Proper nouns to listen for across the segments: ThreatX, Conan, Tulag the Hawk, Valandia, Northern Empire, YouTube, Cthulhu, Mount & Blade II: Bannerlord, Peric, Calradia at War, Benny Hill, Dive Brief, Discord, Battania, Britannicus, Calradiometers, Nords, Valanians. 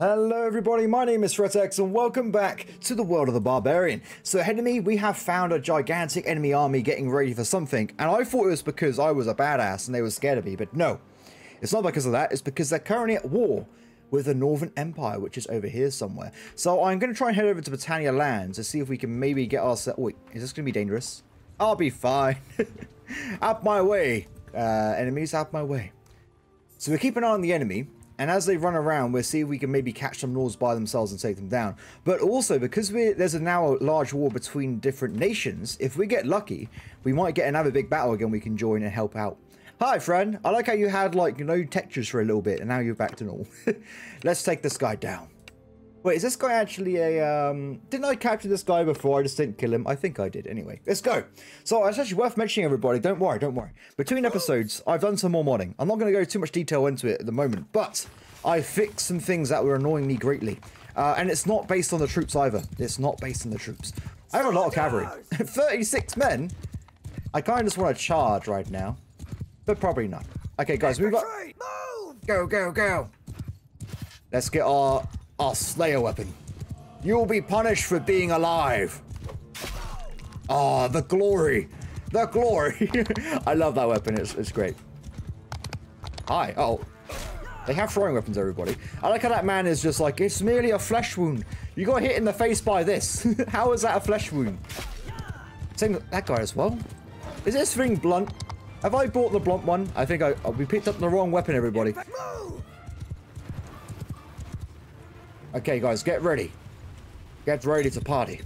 Hello everybody, my name is ThreatX and welcome back to the world of the barbarian. So ahead of me we have found a gigantic enemy army getting ready for something, and I thought it was because I was a badass and they were scared of me, but no, it's not because of that. It's because they're currently at war with the Northern Empire, which is over here somewhere. So I'm going to try and head over to Battania land to see if we can maybe get ourselves... Wait, is this going to be dangerous? I'll be fine. Out my way, enemies, out my way. So we keep an eye on the enemy, and as they run around, we'll see if we can maybe catch some Nords by themselves and take them down. But also, because there's now a large war between different nations, if we get lucky, we might get another big battle again we can join and help out. Hi, friend. I like how you had, like, no textures for a little bit, and now you're back to normal. Let's take this guy down. Wait, is this guy actually a, didn't I capture this guy before? I just didn't kill him. I think I did. Anyway, let's go. So it's actually worth mentioning, everybody. Don't worry, don't worry. Between episodes, I've done some more modding. I'm not going to go too much detail into it at the moment, but I fixed some things that were annoying me greatly. And it's not based on the troops either. It's not based on the troops. I have a lot of cavalry. 36 men. I kind of just want to charge right now, but probably not. Okay, guys, we've got... Go, go, go. Let's get our... Our Slayer weapon. You'll be punished for being alive. Ah, oh, the glory. The glory. I love that weapon. It's great. Hi. Oh. They have throwing weapons, everybody. I like how that man is just like, it's merely a flesh wound. You got hit in the face by this. How is that a flesh wound? Same with that guy as well. Is this thing blunt? Have I bought the blunt one? I think we picked up the wrong weapon, everybody. Okay, guys, get ready. Get ready to party.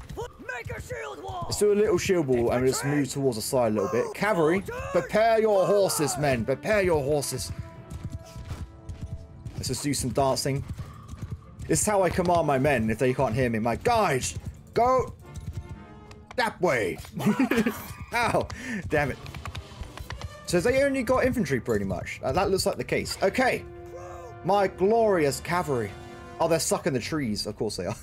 Make a shield wall. Let's do a little shield wall and just move towards the side a little bit. Cavalry, prepare your horses, men. Prepare your horses. Let's just do some dancing. This is how I command my men if they can't hear me. My guys, go that way. Ow, damn it. So they only got infantry pretty much. That looks like the case. Okay, my glorious cavalry. Oh, they're stuck in the trees. Of course they are.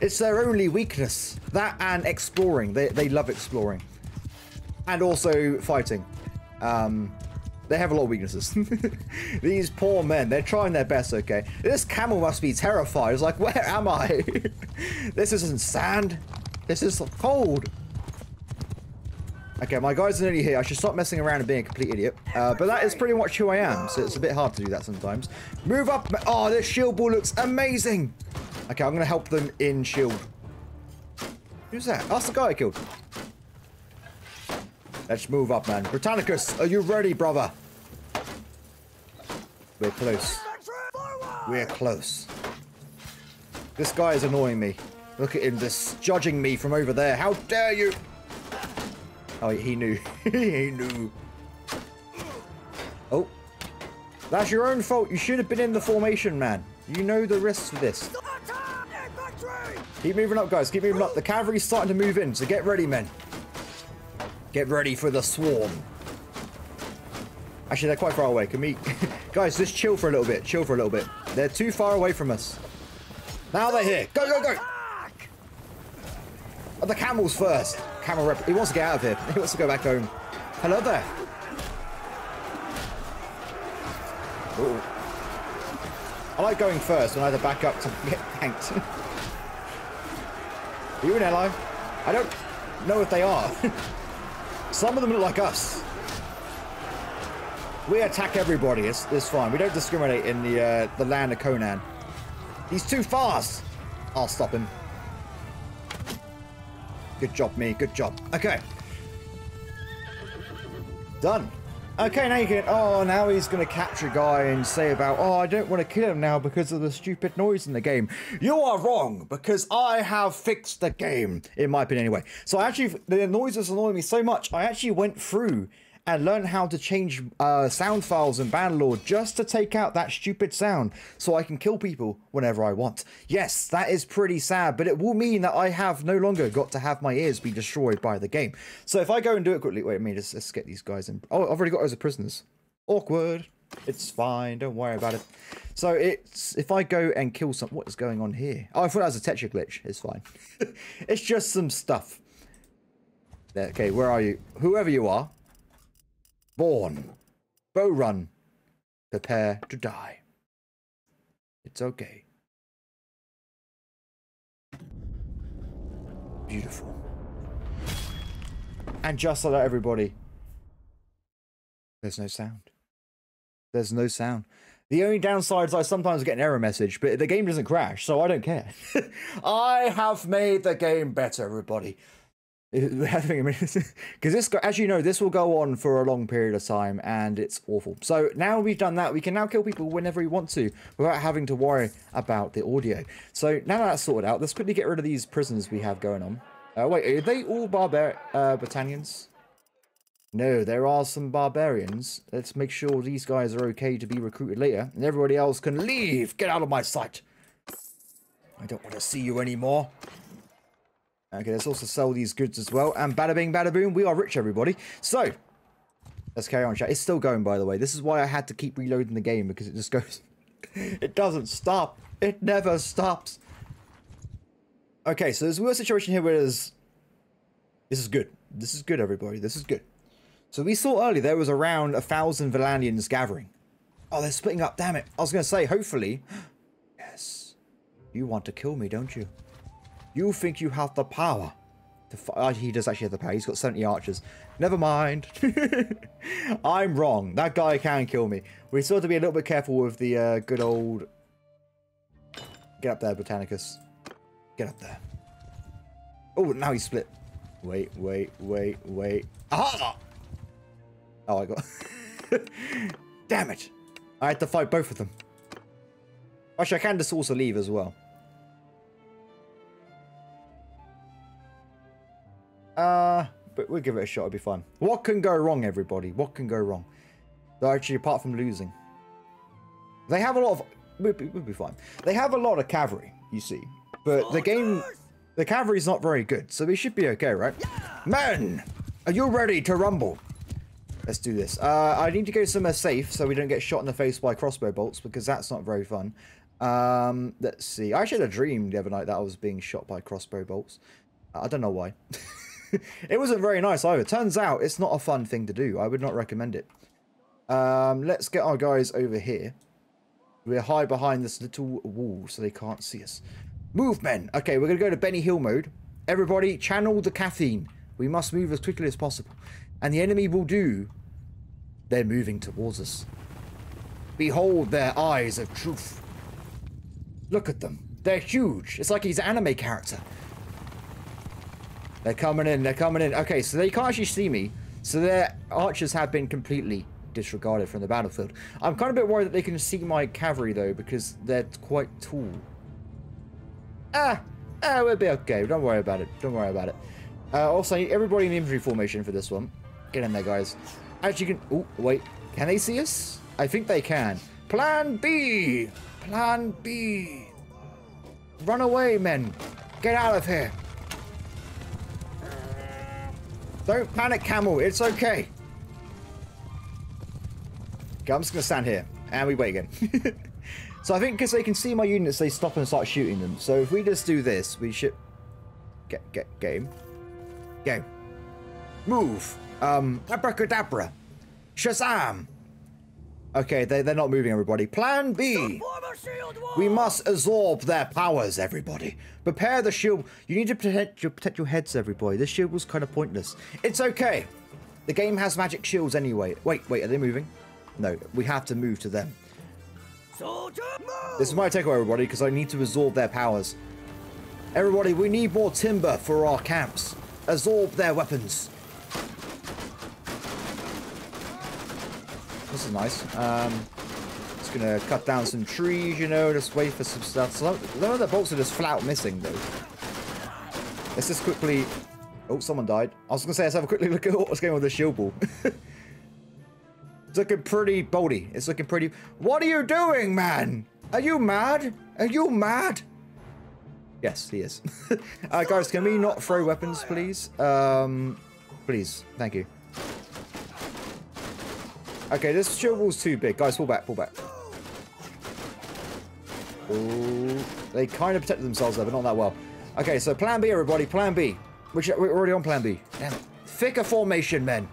It's their only weakness. That and exploring. They love exploring. And also fighting. They have a lot of weaknesses. These poor men. They're trying their best, okay? This camel must be terrified. It's like, where am I? This isn't sand. This is cold. Okay, my guys are nearly here. I should stop messing around and being a complete idiot. But that is pretty much who I am, so it's a bit hard to do that sometimes. Move up. Oh, this shield ball looks amazing. Okay, I'm going to help them in shield. Who's that? That's the guy I killed. Let's move up, man. Britannicus, are you ready, brother? We're close. We're close. This guy is annoying me. Look at him just judging me from over there. How dare you? Oh, he knew. He knew. Oh. That's your own fault. You should have been in the formation, man. You know the risks of this. Keep moving up, guys. Keep moving up. The cavalry's starting to move in, so get ready, men. Get ready for the swarm. Actually, they're quite far away. Can we... Guys, just chill for a little bit. Chill for a little bit. They're too far away from us. Now they're here. Go, go, go! Oh, the camels first. Camel rep. He wants to get out of here. He wants to go back home. Hello there. Ooh. I like going first when I have to back up to get tanked. Are you an ally? I don't know if they are. Some of them look like us. We attack everybody. It's fine. We don't discriminate in the land of Conan. He's too fast. I'll stop him. Good job, me. Good job. Okay. Done. Okay, now you can... Oh, now he's going to capture a guy and say about, oh, I don't want to kill him now because of the stupid noise in the game. You are wrong, because I have fixed the game, in my opinion, anyway. So, actually, the noise was annoying me so much, I actually went through and learned how to change sound files in Bannerlord just to take out that stupid sound so I can kill people whenever I want. Yes, that is pretty sad, but it will mean that I have no longer got to have my ears be destroyed by the game. So if I go and do it quickly... Wait a minute, let's get these guys in. Oh, I've already got those as prisoners. Awkward. It's fine, don't worry about it. So it's... If I go and kill some... What is going on here? Oh, I thought that was a texture glitch. It's fine. It's just some stuff. Okay, where are you? Whoever you are. Born. Bow run. Prepare to die. It's okay. Beautiful. And just like that, everybody, there's no sound. There's no sound. The only downside is I sometimes get an error message, but the game doesn't crash, so I don't care. I have made the game better, everybody. Because this, as you know, this will go on for a long period of time, and it's awful. So now we've done that, we can now kill people whenever we want to, without having to worry about the audio. So now that's sorted out, let's quickly get rid of these prisoners we have going on. Wait, are they all Britannians? No, there are some barbarians. Let's make sure these guys are okay to be recruited later. And everybody else can leave! Get out of my sight! I don't want to see you anymore. Okay, let's also sell these goods as well. And bada bing, bada boom, we are rich, everybody. So, let's carry on, chat. It's still going, by the way. This is why I had to keep reloading the game, because it just goes... It doesn't stop. It never stops. Okay, so there's a weird situation here where there's... This is good. This is good, everybody. This is good. So we saw earlier there was around 1,000 Valanians gathering. Oh, they're splitting up, damn it. I was going to say, hopefully... Yes. You want to kill me, don't you? You think you have the power to fight. Oh, he does actually have the power. He's got 70 archers. Never mind. I'm wrong. That guy can kill me. We still have to be a little bit careful with the good old... Get up there, Britannicus. Get up there. Oh, now he's split. Wait, wait, wait, wait. Aha! Oh, I got... Damn it! I had to fight both of them. Actually, I can just also leave as well. But we'll give it a shot. It'll be fun. What can go wrong, everybody? What can go wrong? Though, actually, apart from losing. They have a lot of... We'll be fine. They have a lot of cavalry, you see. But the game... The cavalry's not very good, so we should be okay, right? Yeah! Men! Are you ready to rumble? Let's do this. I need to go somewhere safe so we don't get shot in the face by crossbow bolts, because that's not very fun. Let's see. I actually had a dream the other night that I was being shot by crossbow bolts. I don't know why. It wasn't very nice either. Turns out it's not a fun thing to do. I would not recommend it. Let's get our guys over here. We're high behind this little wall so they can't see us. Move, men! Okay, we're going to go to Benny Hill mode. Everybody, channel the caffeine. We must move as quickly as possible. And the enemy will do. They're moving towards us. Behold their eyes of truth. Look at them. They're huge. It's like he's an anime character. They're coming in. They're coming in. Okay, so they can't actually see me. So their archers have been completely disregarded from the battlefield. I'm kind of a bit worried that they can see my cavalry, though, because they're quite tall. Ah, we'll be okay. Don't worry about it. Don't worry about it. Also, everybody in the infantry formation for this one. Get in there, guys. Actually, can... Oh, wait. Can they see us? I think they can. Plan B! Plan B! Run away, men. Get out of here. Don't panic, camel. It's okay. Okay, I'm just going to stand here. And we wait again. So I think because they can see my units, they stop and start shooting them. So if we just do this, we should... Game. Game. Move. Abracadabra. Shazam. Okay, they're not moving, everybody. Plan B. We must absorb their powers, everybody. Prepare the shield. You need to protect your heads, everybody. This shield was kind of pointless. It's okay. The game has magic shields anyway. Wait, are they moving? No, we have to move to them. Soldier, move. This is my takeaway, everybody, because I need to absorb their powers. Everybody, we need more timber for our camps. Absorb their weapons. This is nice. Just gonna cut down some trees, you know, just wait for some stuff. So none of the bolts are just flat out missing, though. Let's just quickly... Oh, someone died. I was gonna say, let's have a quickly look at what's going on with the shield ball. It's looking pretty boldy. It's looking pretty... What are you doing, man? Are you mad? Are you mad? Yes, he is. Guys, can we not throw weapons, please? Please. Thank you. Okay, this shield wall's too big. Guys, pull back, pull back. Ooh, they kind of protected themselves there, but not that well. Okay, so plan B, everybody. Plan B. Which, we're already on plan B. Damn it. Thicker formation, men.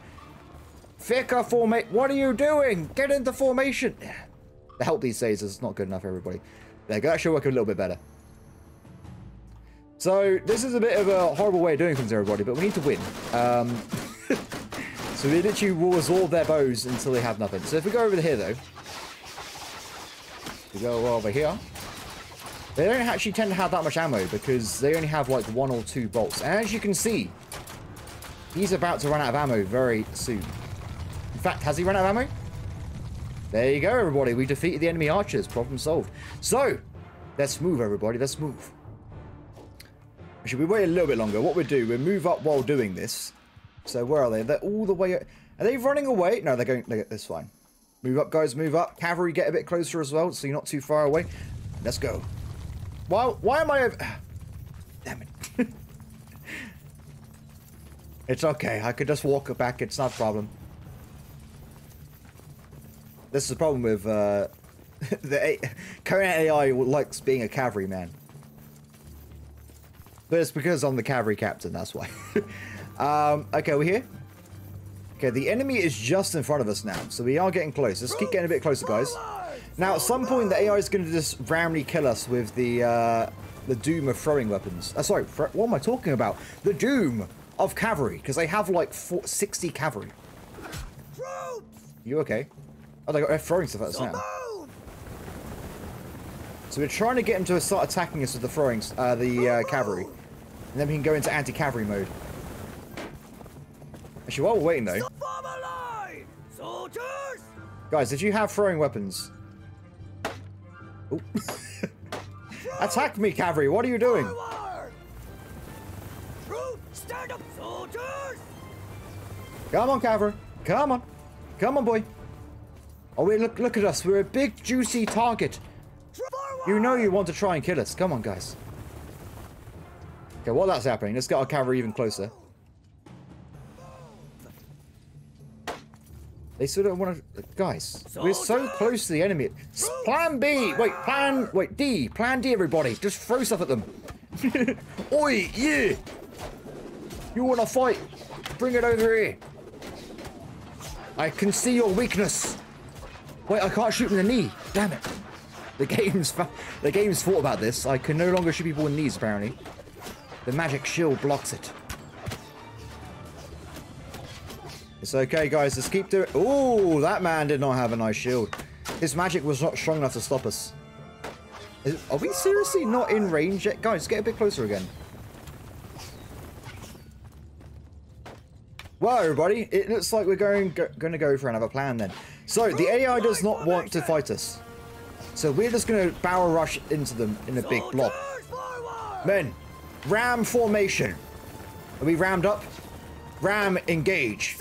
Thicker formation. What are you doing? Get into formation. The help these days is not good enough for everybody. There you go, that should work a little bit better. So this is a bit of a horrible way of doing things, everybody, but we need to win. So they literally will absorb their bows until they have nothing. So if we go over here, though, we go over here. They don't actually tend to have that much ammo because they only have like 1 or 2 bolts. And as you can see, he's about to run out of ammo very soon. In fact, has he run out of ammo? There you go, everybody. We defeated the enemy archers. Problem solved. So, let's move, everybody. Let's move. Should we wait a little bit longer? What we do, we move up while doing this. So where are they? They're all the way... Are they running away? No, they're going... That's fine. Move up, guys. Move up. Cavalry, get a bit closer as well, so you're not too far away. Let's go. Why am I over... Damn it. It's okay. I could just walk back. It's not a problem. This is the problem with... Conan AI likes being a cavalry man. But it's because I'm the cavalry captain. That's why. Okay, we're here. Okay, the enemy is just in front of us now, so we are getting close. Let's keep getting a bit closer, guys. Now, at some point, the AI is going to just randomly kill us with the doom of throwing weapons. Sorry, what am I talking about? The doom of cavalry, because they have like 60 cavalry. You okay? Oh, they're throwing stuff at us now. So we're trying to get them to start attacking us with the throwing, cavalry, and then we can go into anti-cavalry mode. Actually, while we're waiting, though... Form a line, soldiers! Guys, did you have throwing weapons? Oh. Attack me, cavalry! What are you doing? Troops, stand up, soldiers! Come on, cavalry! Come on! Come on, boy! Oh, wait, look at us! We're a big, juicy target! Forward. You know you want to try and kill us. Come on, guys. Okay, while that's happening, let's get our cavalry even closer. They still don't want to... Guys, we're so close to the enemy. Plan B! Wait, plan... Wait, D! Plan D, everybody! Just throw stuff at them! Oi, yeah! You want to fight? Bring it over here! I can see your weakness! Wait, I can't shoot in the knee! Damn it! The game's thought about this. I can no longer shoot people in knees, apparently. The magic shield blocks it. It's okay, guys. Let's keep doing... Ooh, that man did not have a nice shield. His magic was not strong enough to stop us. Are we seriously not in range yet? Guys, get a bit closer again. Well, everybody, it looks like we're going to go for another plan then. So, the AI does not want to fight us. So, we're just going to barrel rush into them in a big blob. Men, ram formation. Are we rammed up? Ram engage.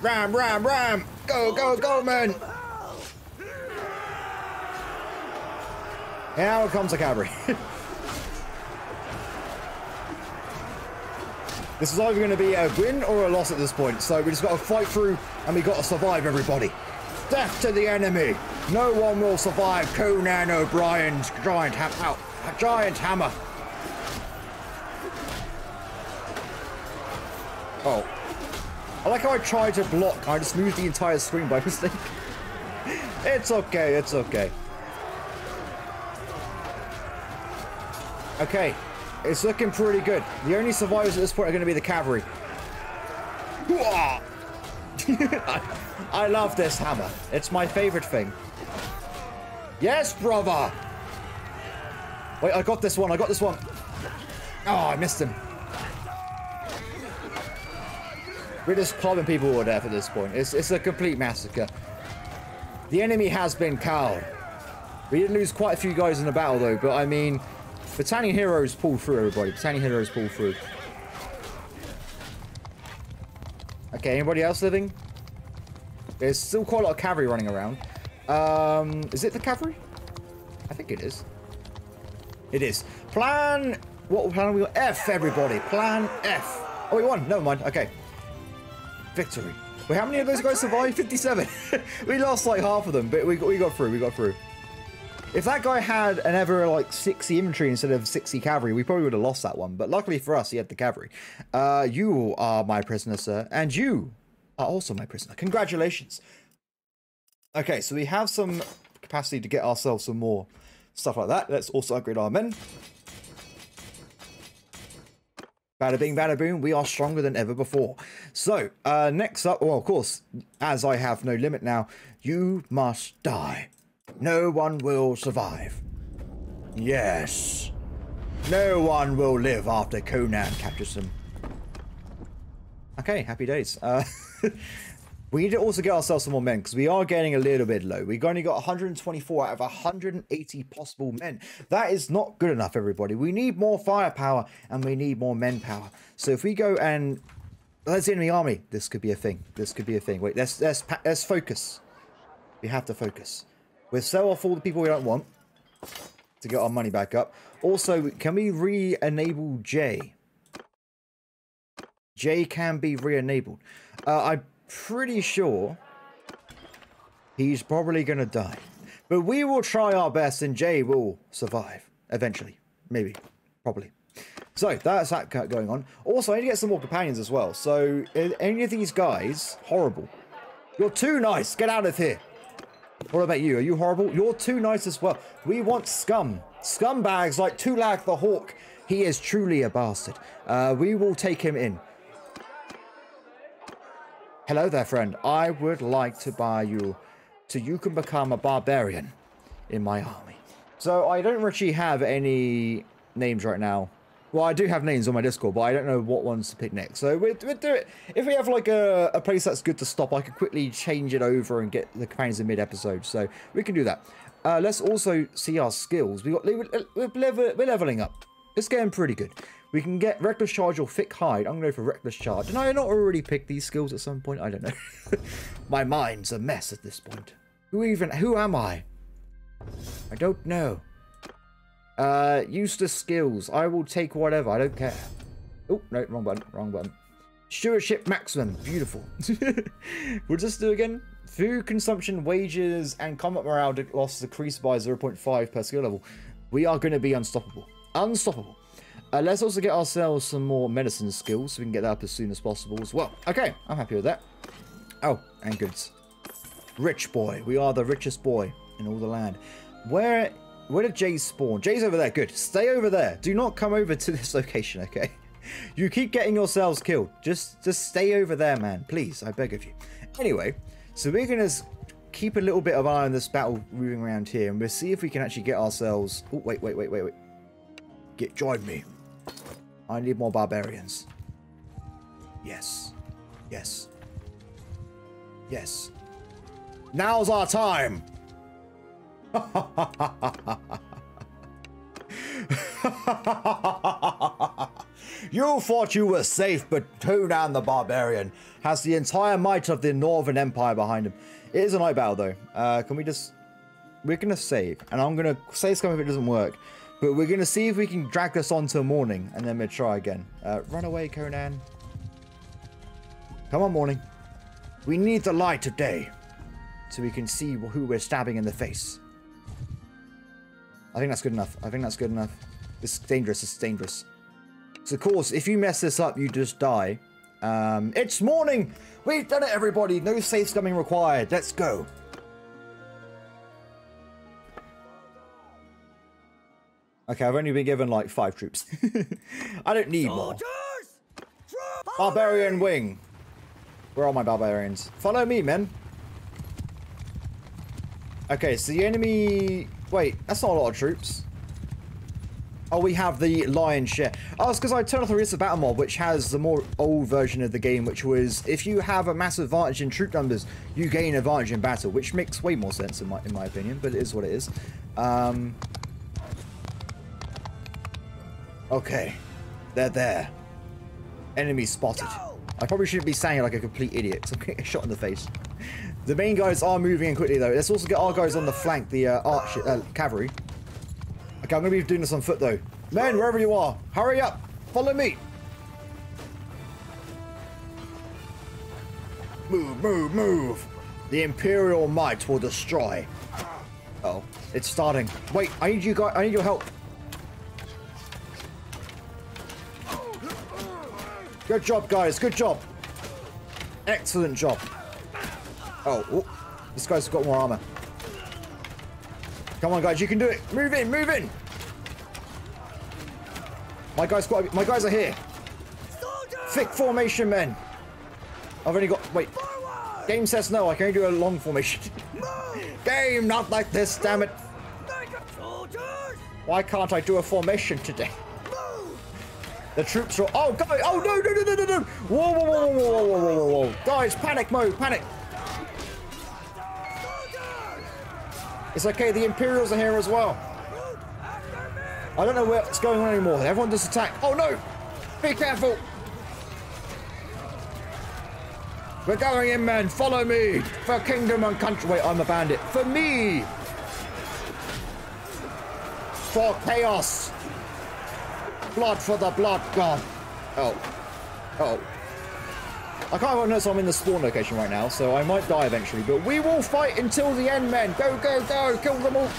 Ram, ram, ram! Go, go, go, man! Now comes the cavalry. This is either going to be a win or a loss at this point, so we just got to fight through and we got to survive, everybody. Death to the enemy! No one will survive Conan O'Brien's giant hammer. Oh. I like how I tried to block. I just moved the entire screen by mistake. It's okay. It's okay. Okay. It's looking pretty good. The only survivors at this point are going to be the cavalry. I love this hammer. It's my favorite thing. Yes, brother. Wait, I got this one. I got this one. Oh, I missed him. We're just clubbing people over there at this point. It's a complete massacre. The enemy has been cowed. We did lose quite a few guys in the battle, though. But, I mean, Battania heroes pull through, everybody. Battania heroes pull through. Okay, anybody else living? There's still quite a lot of cavalry running around. Is it the cavalry? I think it is. It is. Plan... What plan are we on? F, everybody. Plan F. Oh, we won. Never mind. Okay. Victory. Wait, how many of those guys survived? 57. We lost like half of them, but we got through. If that guy had an ever like 60 infantry instead of 60 cavalry, we probably would have lost that one. But luckily for us, he had the cavalry. You are my prisoner, sir. And you are also my prisoner. Congratulations. Okay, so we have some capacity to get ourselves some more stuff like that. Let's also upgrade our men. Bada bing, bada boom, we are stronger than ever before. So, next up, well, of course, as I have no limit now, you must die. No one will survive. Yes. No one will live after Conan captures them. Okay, happy days. We need to also get ourselves some more men, because we are getting a little bit low. We've only got 124 out of 180 possible men. That is not good enough, everybody. We need more firepower, and we need more men power. So if we go and... Let's enemy army. This could be a thing. This could be a thing. Wait, let's focus. We have to focus. We'll sell off all the people we don't want to get our money back up. Also, can we re-enable J? J can be re-enabled. I'm pretty sure he's probably going to die. But we will try our best and J will survive eventually. Maybe. Probably. So, that's that going on. Also, I need to get some more companions as well. So, any of these guys, horrible. You're too nice. Get out of here. What about you? Are you horrible? You're too nice as well. We want scum. Scumbags like Tulag the Hawk. He is truly a bastard. We will take him in. Hello there, friend. I would like to buy you so you can become a barbarian in my army. So I don't actually have any names right now. Well, I do have names on my Discord, but I don't know what ones to pick next. So we'll do it. If we have like a place that's good to stop, I could quickly change it over and get the companions in mid-episode. So we can do that. Let's also see our skills. We're leveling up. It's getting pretty good. We can get Reckless Charge or Thick Hide. I'm going to go for Reckless Charge. And I not already picked these skills at some point. I don't know. My mind's a mess at this point. Who am I? I don't know. Useless skills. I will take whatever. I don't care. Oh, no. Wrong button. Wrong button. Stewardship maximum. Beautiful. We'll just do again. Food consumption, wages, and combat morale loss decreased by 0.5 per skill level. We are going to be unstoppable. Unstoppable. Let's also get ourselves some more medicine skills so we can get that up as soon as possible as well. Okay, I'm happy with that. Oh, and goods. Rich boy. We are the richest boy in all the land. Where did Jay spawn? Jay's over there. Good. Stay over there. Do not come over to this location, okay? You keep getting yourselves killed. Just stay over there, man. Please, I beg of you. Anyway, so we're going to keep a little bit of eye on this battle moving around here, and we'll see if we can actually get ourselves... Oh, wait. Join me. I need more barbarians. Yes. Now's our time. You thought you were safe, but Conan the Barbarian has the entire might of the Northern Empire behind him. It is a night battle, though. Can we just... We're going to save, and I'm going to save something if it doesn't work. But we're going to see if we can drag this on till morning, and then we'll try again. Run away, Conan. Come on, morning. We need the light of day, so we can see who we're stabbing in the face. I think that's good enough. It's dangerous. So, of course, if you mess this up, you just die. It's morning! We've done it, everybody! No safe scumming required. Let's go. Okay, I've only been given like 5 troops. I don't need more. Barbarian wing. Where are my barbarians? Follow me, men. Okay, so the enemy... Wait, that's not a lot of troops. Oh, we have the lion's share. Oh, it's because I turned off the Resist Battle mod, which has the more old version of the game, which was if you have a massive advantage in troop numbers, you gain advantage in battle, which makes way more sense in my opinion, but it is what it is. Okay, they're there. Enemy spotted. Go! I probably shouldn't be saying it like a complete idiot. So I'm getting a shot in the face. The main guys are moving in quickly, though. Let's also get our guys on the flank, the cavalry. Okay, I'm going to be doing this on foot, though. Men, wherever you are, hurry up. Follow me. Move, move, move. The Imperial might will destroy. Oh, it's starting. Wait, I need you guys. I need your help. Good job, guys. Good job. Excellent job. Oh, This guy's got more armor. Come on, guys, you can do it. Move in, move in. My guys, are here. Soldier! Thick formation, men. I've only got. Wait. Forward! Game says no. I can only do a long formation. Game, not like this, damn it. Why can't I do a formation today? Move! The troops are. Oh god! Oh no! No! No! No! No! No! Whoa! Whoa! Whoa! Whoa! Whoa! Whoa! Whoa! Whoa! Whoa! Guys, panic mode! Panic! It's okay, the Imperials are here as well. I don't know what's going on anymore. Everyone just attacked. Oh no! Be careful! We're going in, man. Follow me. For kingdom and country. Wait, I'm a bandit. For me. For chaos. Blood for the blood god. Oh. Oh. I can't even notice I'm in the spawn location right now, so I might die eventually, but we will fight until the end, men. Go, go, go. Kill them all.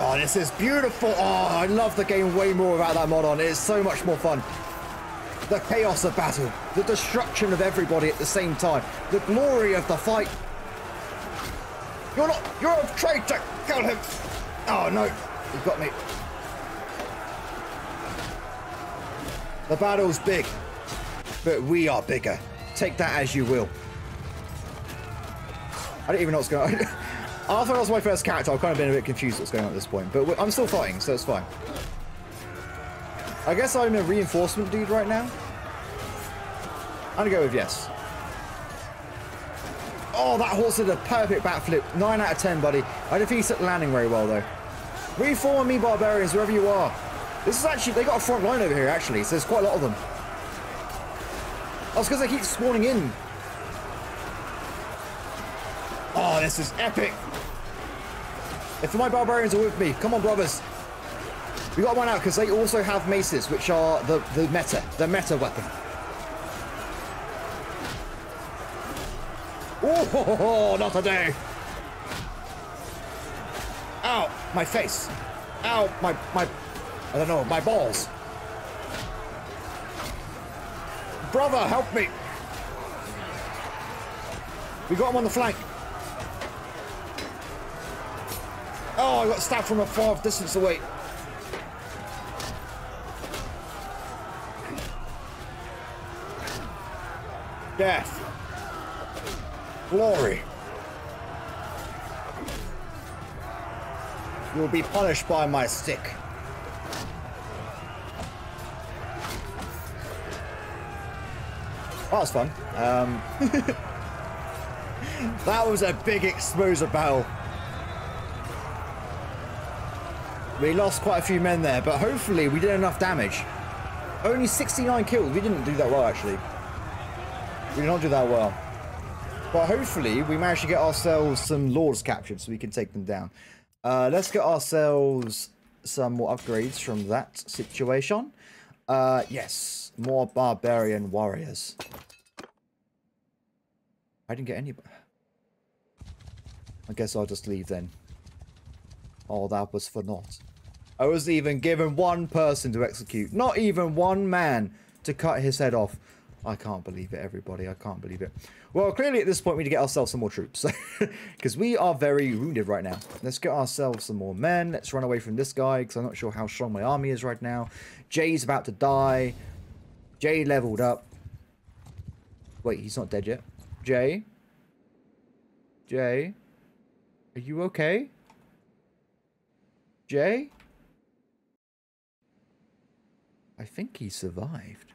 Oh, this is beautiful. Oh, I love the game way more without that mod on. It is so much more fun. The chaos of battle. The destruction of everybody at the same time. The glory of the fight. You're not... You're a traitor. Kill him. Oh, no. You got me. The battle's big, but we are bigger. Take that as you will. I don't even know what's going on. After I was my first character, I've kind of been a bit confused what's going on at this point, but I'm still fighting, so it's fine. I guess I'm a reinforcement dude right now. I'm going to go with yes. Oh, that horse did a perfect backflip. 9 out of 10, buddy. I don't think he's landing very well, though. Reform me, barbarians, wherever you are. This is actually, they got a front line over here, actually, so there's quite a lot of them. Oh, it's because they keep spawning in. Oh, this is epic. If my barbarians are with me, come on, brothers. We got one out because they also have maces, which are the meta weapon. Oh, not today. Ow, my face. Ow, my I don't know, my balls. Brother, help me. We got him on the flank. Oh, I got stabbed from a far distance away. Death. Glory. You'll be punished by my stick. Oh, that was fun. That was a big explosive battle. We lost quite a few men there, but hopefully we did enough damage. Only 69 kills. We didn't do that well, actually. We did not do that well. But hopefully we managed to get ourselves some lords captured so we can take them down. Let's get ourselves some more upgrades from that situation. Yes. More barbarian warriors. I didn't get any. I guess I'll just leave then. Oh, that was for naught. I was even given one person to execute. Not even one man to cut his head off. I can't believe it, everybody. I can't believe it. Well, clearly at this point we need to get ourselves some more troops. Because we are very wounded right now. Let's get ourselves some more men. Let's run away from this guy because I'm not sure how strong my army is right now. Jay's about to die. Jay leveled up. Wait, he's not dead yet. Jay? Jay? Are you okay? Jay? I think he survived.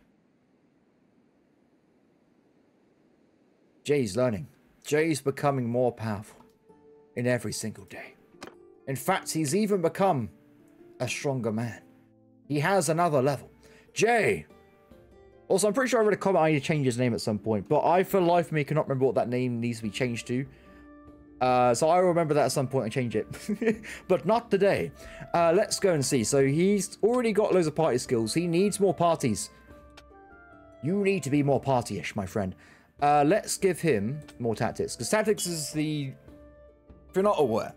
Jay's learning. Jay's becoming more powerful in every single day. In fact, he's even become a stronger man. He has another level. Jay! Also, I'm pretty sure I read a comment I need to change his name at some point, but I, for life of me, cannot remember what that name needs to be changed to. So I will remember that at some point and change it. But not today. Let's go and see. So he's already got loads of party skills. He needs more parties. You need to be more partyish, my friend. Let's give him more tactics, because tactics is the... If you're not aware,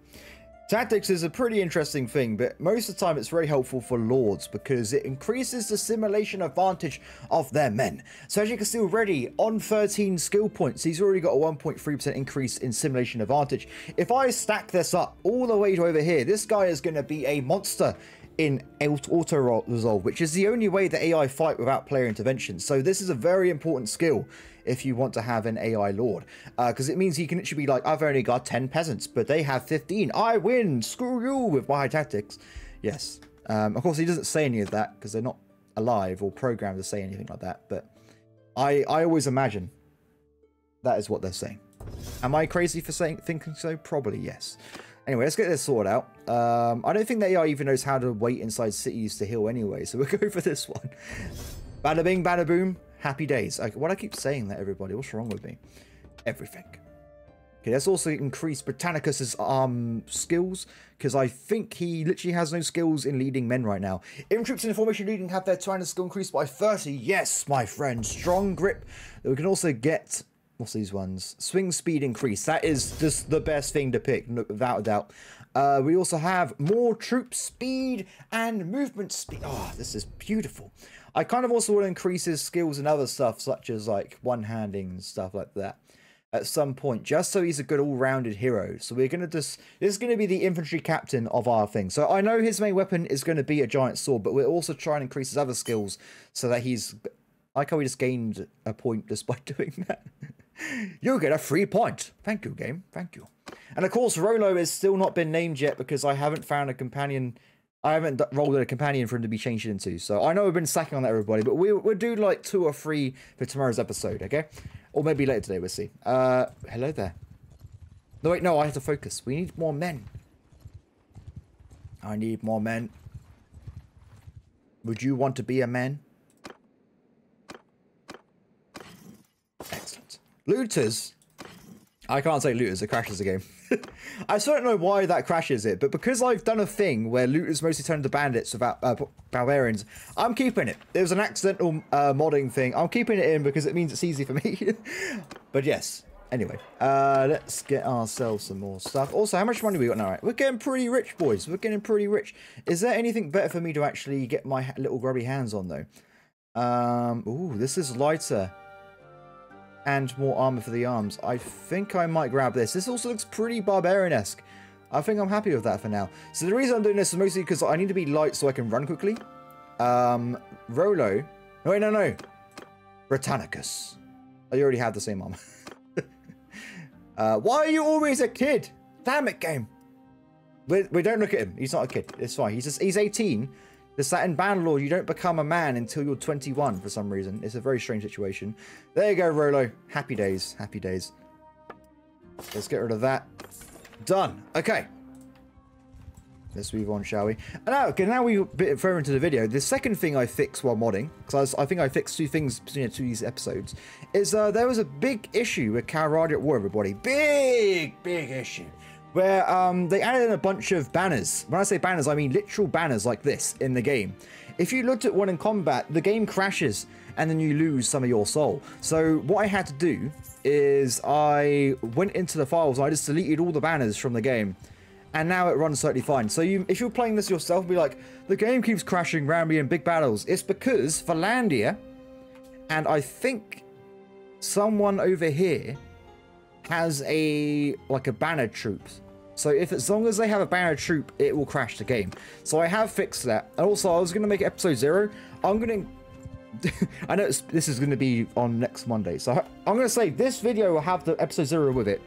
Tactics is a pretty interesting thing, but most of the time it's very helpful for lords because it increases the simulation advantage of their men. So as you can see already, on 13 skill points, he's already got a 1.3% increase in simulation advantage. If I stack this up all the way to over here, this guy is going to be a monster in auto-resolve, which is the only way that AI fight without player intervention. So this is a very important skill if you want to have an AI lord, because it means he can literally be like, I've only got 10 peasants, but they have 15. I win, screw you with my tactics. Yes. Of course, he doesn't say any of that because they're not alive or programmed to say anything like that. But I always imagine that is what they're saying. Am I crazy for thinking so? Probably, yes. Anyway, let's get this sorted out. I don't think the AI even knows how to wait inside cities to heal anyway, so we'll go for this one. Bada bing, bada boom, happy days. Okay, what I keep saying that, everybody, what's wrong with me? Everything. Okay, let's also increase Britannicus's skills, because I think he literally has no skills in leading men right now. In troops in formation leading have their Tyrannus skill increased by 30. Yes, my friend, strong grip. We can also get... what's these ones? Swing speed increase. That is just the best thing to pick, without a doubt. We also have more troop speed and movement speed. Oh, this is beautiful. I kind of also want to increase his skills and other stuff, such as like one-handing and stuff like that at some point, just so he's a good all-rounded hero. So we're going to just... this is going to be the infantry captain of our thing. So I know his main weapon is going to be a giant sword, but we're also trying to increase his other skills so that he's... I like how we just gained a point just by doing that. You get a free point. Thank you, game. Thank you. And of course, Rolo has still not been named yet because I haven't found a companion. I haven't rolled a companion for him to be changed into. So I know we've been slacking on that, everybody, but we'll do like 2 or 3 for tomorrow's episode, okay? Or maybe later today, we'll see. Hello there. No, wait, no, I have to focus. We need more men. I need more men. Would you want to be a man? Excellent. Looters. I can't say looters, it crashes the game. I still don't know why that crashes it, but because I've done a thing where looters mostly turn into bandits without barbarians, I'm keeping it. It was an accidental modding thing. I'm keeping it in because it means it's easy for me. But yes, anyway, let's get ourselves some more stuff. Also, how much money we got now? Right? We're getting pretty rich, boys. We're getting pretty rich. Is there anything better for me to actually get my little grubby hands on, though? Ooh, this is lighter. And more armor for the arms. I think I might grab this. This also looks pretty barbarian-esque. I think I'm happy with that for now. So the reason I'm doing this is mostly because I need to be light so I can run quickly. Rolo. No, wait, no, no. Britannicus. Oh, you already have the same armor. Why are you always a kid? Damn it, game. We don't look at him. He's not a kid. It's fine. He's just, he's 18. The Saturn Bannerlord, you don't become a man until you're 21 for some reason. It's a very strange situation. There you go, Rolo. Happy days. Happy days. Let's get rid of that. Done. Okay. Let's move on, shall we? And now, okay, now we're a bit further into the video. The second thing I fixed while modding, because I think I fixed 2 things between the 2 of these episodes, is there was a big issue with Calradia at War, everybody. Big, big issue. Where they added in a bunch of banners. When I say banners, I mean literal banners like this in the game. If you looked at one in combat, the game crashes and then you lose some of your soul. So what I had to do is I went into the files and I just deleted all the banners from the game. And now it runs totally fine. So if you're playing this yourself, be like, the game keeps crashing around me in big battles. It's because Valandia and I think someone over here has like a banner troop. So as long as they have a banner troop, it will crash the game. So I have fixed that. And also, I was going to make episode 0. I'm going to... I know this is going to be on next Monday. So I'm going to say this video will have the episode 0 with it.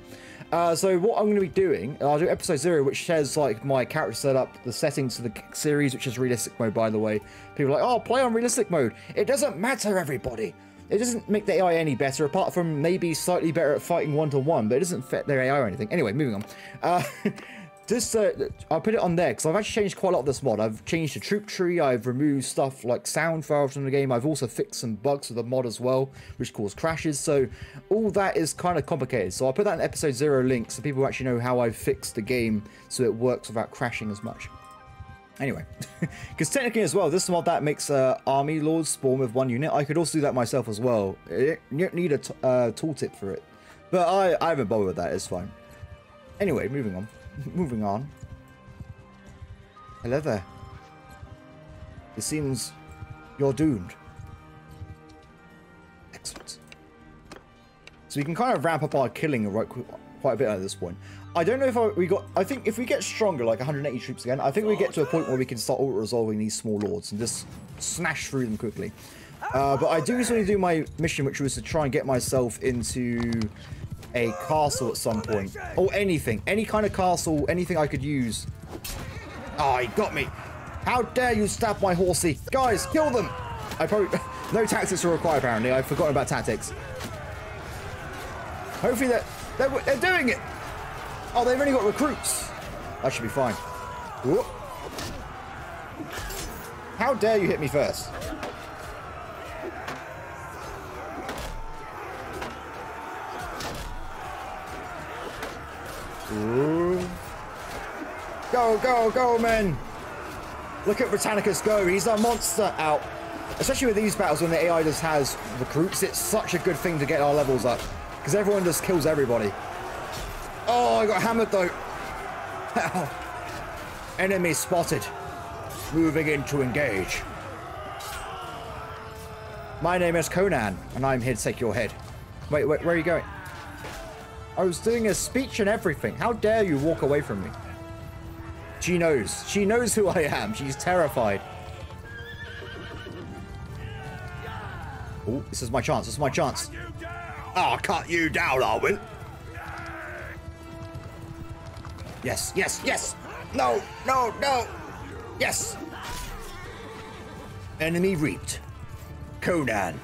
So what I'm going to be doing, I'll do episode 0, which says like my character setup, the settings for the series, which is realistic mode, by the way. People are like, oh, play on realistic mode. It doesn't matter, everybody. It doesn't make the AI any better, apart from maybe slightly better at fighting one-to-one, but it doesn't affect their AI or anything. Anyway, moving on. I'll put it on there, because I've actually changed quite a lot of this mod. I've changed the troop tree, I've removed stuff like sound files from the game, I've also fixed some bugs with the mod as well, which cause crashes, so all that is kind of complicated. So I'll put that in episode 0 link, so people actually know how I fixed the game so it works without crashing as much. Anyway, because technically as well, this mod that makes army lords spawn with 1 unit. I could also do that myself as well. You don't need a tooltip for it. But I haven't bothered with that, it's fine. Anyway, moving on. Hello there. It seems you're doomed. Excellent. So we can kind of ramp up our killing quite a bit at this point. I don't know if I think if we get stronger, like 180 troops again, I think we get to a point where we can start auto-resolving these small lords and just smash through them quickly. But I do just want to do my mission, which was to try and get myself into a castle at some point. Or anything. Any kind of castle, anything I could use. Oh, he got me. How dare you stab my horsey. Guys, kill them. I probably... No tactics are required, apparently. I've forgotten about tactics. Hopefully they're doing it. Oh, they've only got recruits. That should be fine. Whoop. How dare you hit me first. Ooh. Go, go, go, men. Look at Britannicus go. He's a monster out. Especially with these battles when the AI just has recruits, it's such a good thing to get our levels up. Because everyone just kills everybody. Oh, I got hammered though. Enemy spotted. Moving in to engage. My name is Conan, and I'm here to take your head. Wait, wait, where are you going? I was doing a speech and everything. How dare you walk away from me? She knows. She knows who I am. She's terrified. Oh, this is my chance. This is my chance. I'll cut you down, I will. Yes, yes, yes. No, no, no. Yes. Enemy reaped. Conan.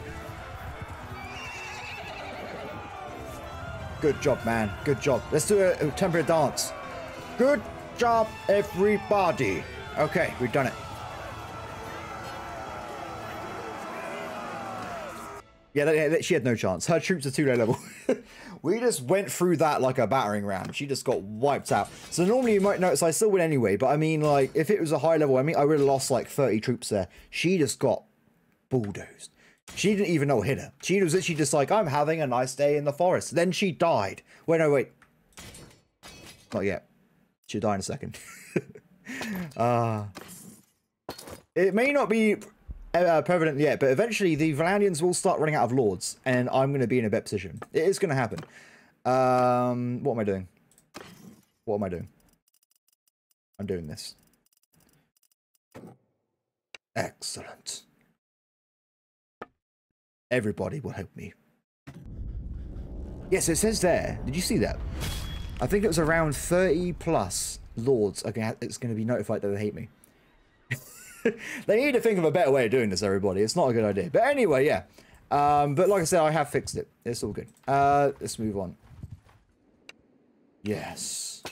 Good job, man. Good job. Let's do a temporary dance. Good job, everybody. Okay, we've done it. Yeah, she had no chance. Her troops are too low level. We just went through that like a battering ram. She just got wiped out. So normally you might notice I still win anyway, but I mean, like, if it was a high level, I mean, I would have lost like 30 troops there. She just got bulldozed. She didn't even know what hit her. She was literally just like, I'm having a nice day in the forest. Then she died. Wait, no, wait. Not yet. She'll die in a second. It may not be... prevalent yet, but eventually the Valandians will start running out of lords, and I'm going to be in a better position. It is going to happen. What am I doing? What am I doing? I'm doing this. Excellent. Everybody will help me. Yes, it says there. Did you see that? I think it was around 30 plus lords. Okay, it's going to be notified that they hate me. They need to think of a better way of doing this, everybody. It's not a good idea. But anyway, yeah. But like I said, I have fixed it. It's all good. Let's move on. Yes.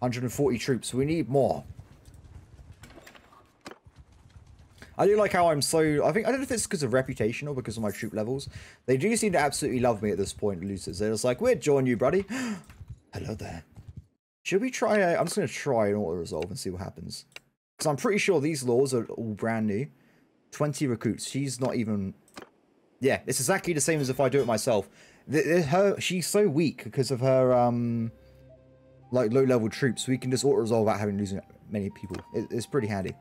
140 troops. We need more. I do like how I'm so... I don't know if it's because of reputation or because of my troop levels. They do seem to absolutely love me at this point, losers. They're just like, we'll join you, buddy. Hello there. Should we try a... I'm just going to try an auto-resolve and see what happens. Because I'm pretty sure these laws are all brand new. 20 recruits. She's not even... Yeah, it's exactly the same as if I do it myself. She's so weak because of her like low-level troops. We can just auto-resolve without having losing many people. It's pretty handy.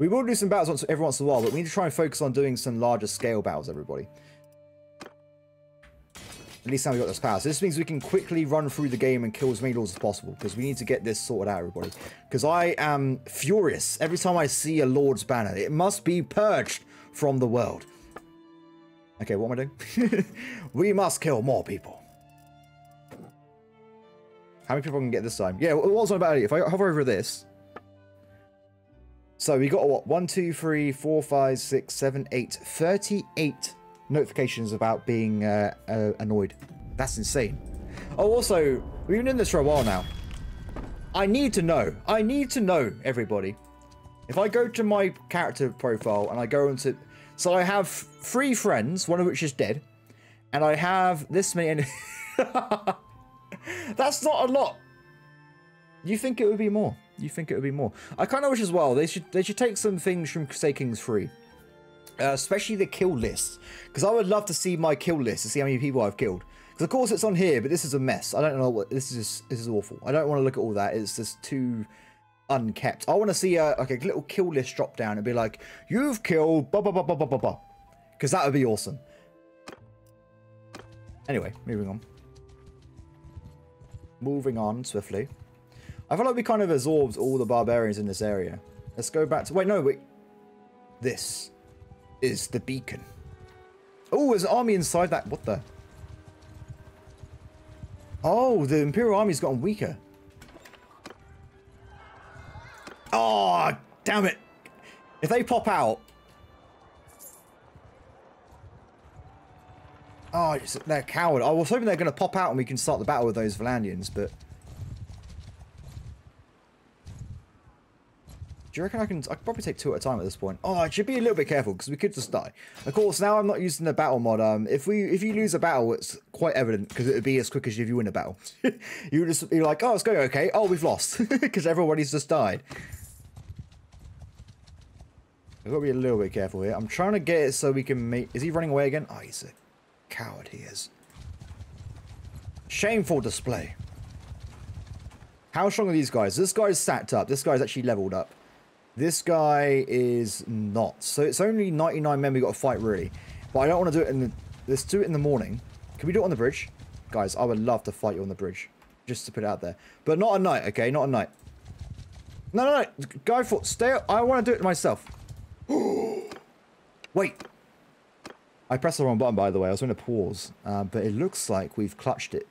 We will do some battles every once in a while, but we need to try and focus on doing some larger-scale battles, everybody. At least now we've got this power. So this means we can quickly run through the game and kill as many lords as possible. Because we need to get this sorted out, everybody. Because I am furious every time I see a lord's banner. It must be purged from the world. Okay, what am I doing? We must kill more people. How many people can get this time? Yeah, what was I about? If I hover over this. So we got what? 1, 2, 3, 4, 5, 6, 7, 8. 38 notifications about being annoyed. That's insane. Oh, also, we've been in this for a while now. I need to know. I need to know, everybody. If I go to my character profile and I go into... So I have 3 friends, one of which is dead. And I have this many... That's not a lot. You think it would be more. You think it would be more. I kind of wish as well, they should take some things from, say, Kings 3. Especially the kill list, because I would love to see my kill list to see how many people I've killed. Because of course it's on here, but this is a mess. I don't know what this is. This is awful. I don't want to look at all that. It's just too unkept. I want to see a, like a little kill list drop down and be like, you've killed blah, blah, blah, blah, blah, blah, blah. Because that would be awesome. Anyway, moving on. Moving on swiftly. I feel like we kind of absorbed all the barbarians in this area. Let's go back to... Wait, no, wait. This is the beacon. Oh, there's an army inside that. What the? Oh, the Imperial Army's gotten weaker. Oh, damn it. If they pop out... Oh, they're a coward. I was hoping they're going to pop out and we can start the battle with those Valanians, but... Do you reckon I could probably take two at a time at this point? Oh, I should be a little bit careful because we could just die. Of course, now I'm not using the battle mod. If you lose a battle, it's quite evident because it would be as quick as if you win a battle. You just be like, oh, it's going okay. Oh, we've lost because everybody's just died. I've got to be a little bit careful here. I'm trying to get it so we can make... Is he running away again? Oh, he's a coward. He is. Shameful display. How strong are these guys? This guy's stacked up. This guy's actually leveled up. This guy is not. So it's only 99 men we got to fight, really. But I don't want to do it in the... Let's do it in the morning. Can we do it on the bridge? Guys, I would love to fight you on the bridge. Just to put it out there. But not at night, okay? Not at night. No, no, no. Go for... Stay up. I want to do it myself. Wait. I pressed the wrong button, by the way. I was going to pause. But it looks like we've clutched it.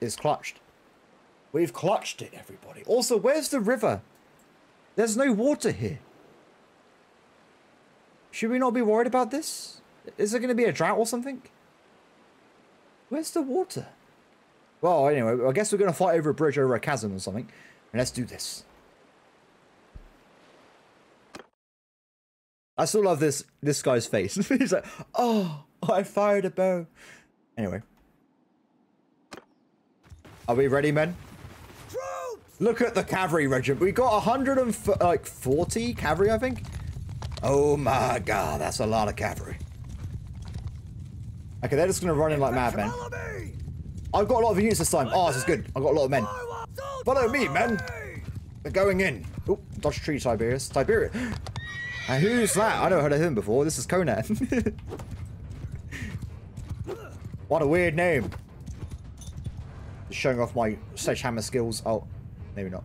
It's clutched. We've clutched it, everybody. Also, where's the river? There's no water here. Should we not be worried about this? Is there going to be a drought or something? Where's the water? Well, anyway, I guess we're going to fight over a bridge over a chasm or something. And let's do this. I still love this guy's face. He's like, oh, I fired a bow. Anyway. Are we ready, men? Look at the cavalry regiment. We got 140 cavalry, I think. Oh my god, that's a lot of cavalry. Okay, they're just going to run in like madmen. I've got a lot of units this time. Oh, this is good. I've got a lot of men. Follow me, men. They're going in. Oh, dodge tree, Tiberius. Tiberius. And who's that? I never heard of him before. This is Conan. What a weird name. Just showing off my sledgehammer skills. Oh. Maybe not.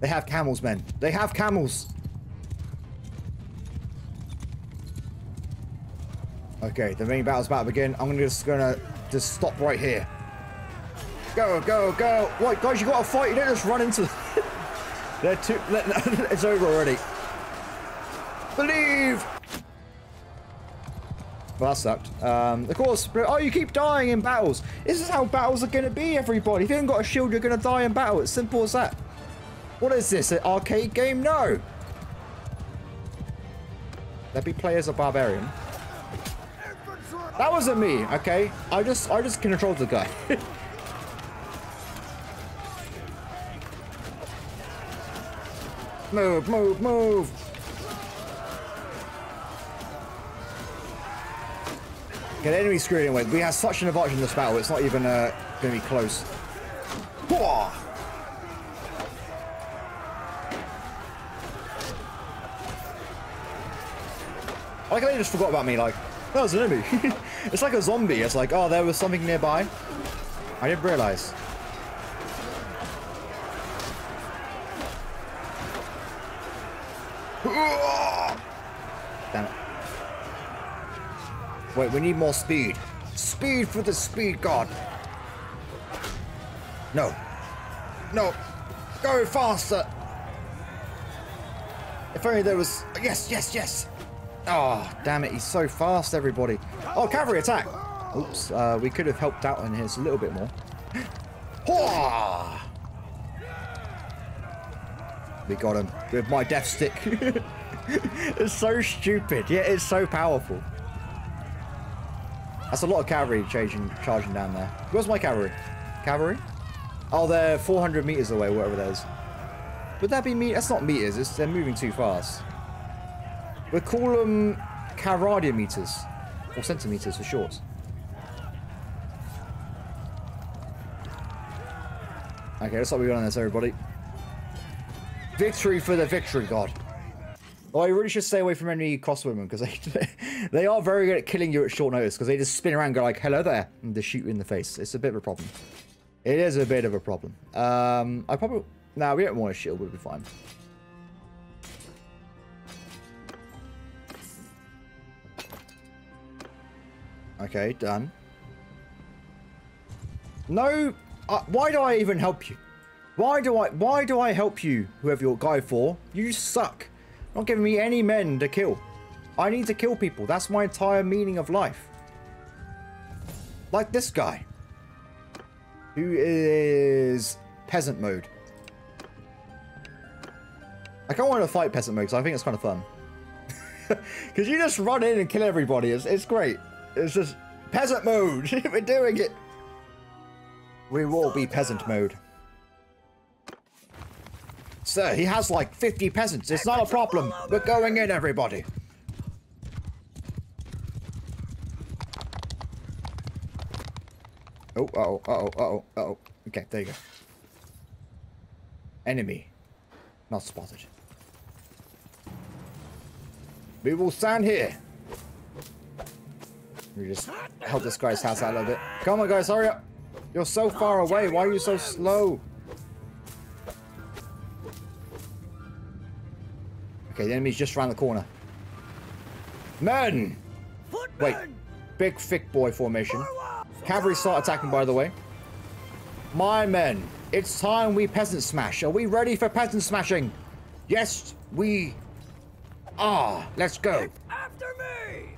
They have camels, men. They have camels. Okay, the main battle's about to begin. I'm just gonna stop right here. Go, go, go! Wait, guys, you gotta fight. You don't just run into. They're too. It's over already. Believe. Well, that sucked. Of course, oh, you keep dying in battles. This is how battles are going to be, everybody. If you haven't got a shield, you're going to die in battle. It's simple as that. What is this, an arcade game? No. There'd be players of barbarian. That wasn't me, okay? I just controlled the guy. Move, move, move. Okay, the enemy's screwed anyway. We have such an advantage in this battle, it's not even going to be close. Whoa! I like how they just forgot about me, like, that was an enemy. It's like a zombie, it's like, oh, there was something nearby. I didn't realise. Damn it. Wait, we need more speed. Speed for the speed god. No. No. Go faster. If only there was... Yes, yes, yes. Oh, damn it. He's so fast, everybody. Oh, cavalry attack. Oops. We could have helped out in here a little bit more. We got him with my death stick. It's so stupid. Yeah, it's so powerful. That's a lot of cavalry charging down there. Where's my cavalry? Cavalry? Oh, they're 400 meters away, whatever that is. Would that be meters? That's not meters. They're moving too fast. We'll call them Calradiometers. Or centimeters for short. Okay, let's hope we got on this, everybody. Victory for the victory god. Oh, you really should stay away from any crosswomen, because they are very good at killing you at short notice, because they just spin around and go like, hello there, and they shoot you in the face. It's a bit of a problem. It is a bit of a problem. I probably... Nah, we don't want a shield, we'll be fine. Okay, done. No... why do I even help you? Why do I help you, whoever you're guy for? You suck. Not giving me any men to kill. I need to kill people. That's my entire meaning of life. Like this guy. Who is peasant mode. I kind of want to fight peasant mode because I think it's kind of fun. Because you just run in and kill everybody. It's great. It's just peasant mode. We're doing it. We will be peasant mode. Sir, he has like 50 peasants. It's not a problem. We're going in, everybody. Oh, uh-oh, uh-oh, uh-oh, uh-oh. Okay, there you go. Enemy. Not spotted. We will stand here. We just help this guy's house out a little bit. Come on, guys, hurry up. You're so far away. Why are you so slow? Okay, the enemy's just around the corner. Men! Wait. Big thick boy formation. Cavalry start attacking, by the way. My men, it's time we peasant smash. Are we ready for peasant smashing? Yes, we are. Let's go. After me!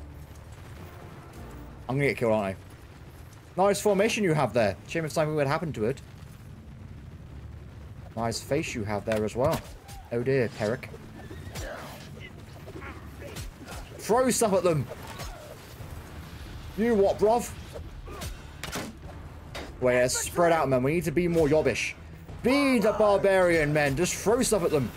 I'm gonna get killed, aren't I? Nice formation you have there. Shame if something would happen to it. Nice face you have there as well. Oh dear, Peric. Throw stuff at them. You what, bruv? Wait, yeah, spread out, man. We need to be more yobbish. Be the barbarian, men. Just throw stuff at them.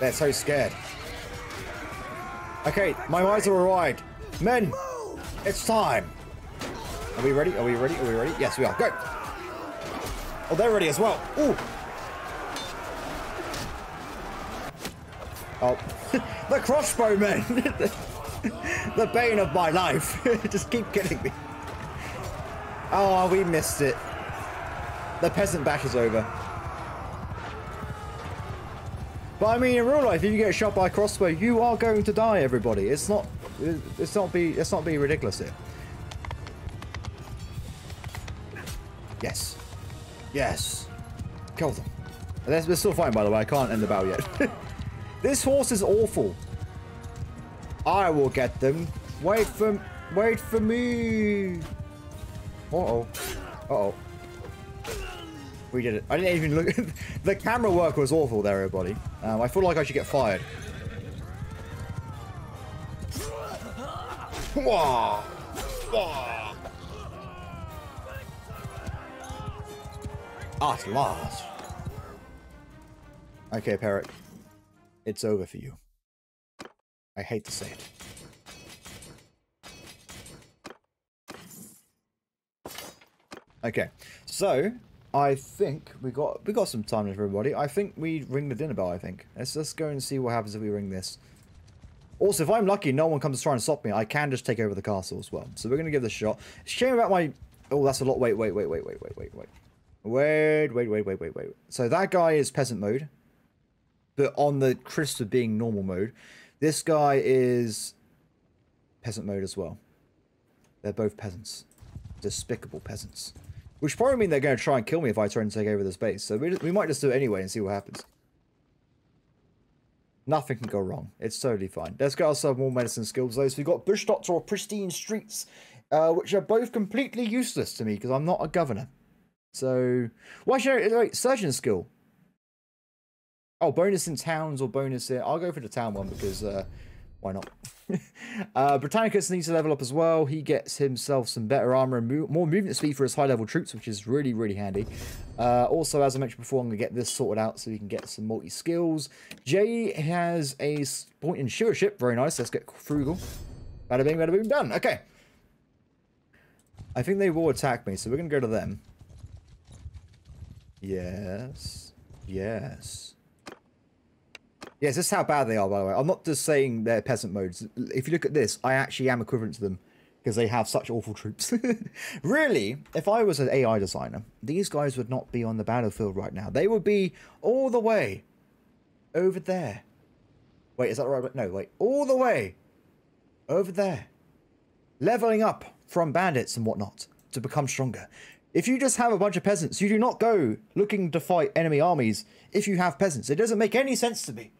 They're so scared. Okay, my eyes are wide. Men, it's time. Are we ready? Are we ready? Are we ready? Yes, we are. Go. Oh, they're ready as well. Ooh. Oh. The crossbow men. The bane of my life. Just keep kidding me. Oh, we missed it. The peasant bash is over. But I mean, in real life, if you get shot by a crossbow, you are going to die, everybody. It's not being ridiculous here. Yes. Yes. Kill them. We're still fighting, by the way. I can't end the battle yet. This horse is awful. I will get them. Wait for me. Uh-oh. Uh-oh. We did it. I didn't even look. The camera work was awful there, everybody. I feel like I should get fired. Whoa. Whoa. At last. Okay, Peric. It's over for you. I hate to say it. Okay, so I think we got some time left, everybody. I think we ring the dinner bell. I think let's just go and see what happens if we ring this. Also, if I'm lucky, no one comes to try and stop me. I can just take over the castle as well. So we're gonna give this a shot. Shame about my. Oh, that's a lot. Wait. So that guy is peasant mode, but on the crisp of being normal mode. This guy is peasant mode as well. They're both peasants. Despicable peasants. Which probably mean they're going to try and kill me if I try and take over this base. So we might just do it anyway and see what happens. Nothing can go wrong. It's totally fine. Let's get ourselves more medicine skills, though. So we've got bush doctor or pristine streets, which are both completely useless to me because I'm not a governor. So, why should I, wait, surgeon skill. Oh, bonus in towns or bonus in, I'll go for the town one because, why not? Britannicus needs to level up as well. He gets himself some better armor and more movement speed for his high level troops, which is really, really handy. Also, as I mentioned before, I'm going to get this sorted out so we can get some multi skills. Jay has a point in stewardship. Very nice. Let's get frugal. Bada bing, done. Okay. I think they will attack me, so we're going to go to them. Yes. Yes. Yes, this is how bad they are, by the way. I'm not just saying they're peasant modes. If you look at this, I actually am equivalent to them because they have such awful troops. Really, if I was an AI designer, these guys would not be on the battlefield right now. They would be all the way over there. Wait, is that right? No, wait. All the way over there. Leveling up from bandits and whatnot to become stronger. If you just have a bunch of peasants, you do not go looking to fight enemy armies if you have peasants. It doesn't make any sense to me.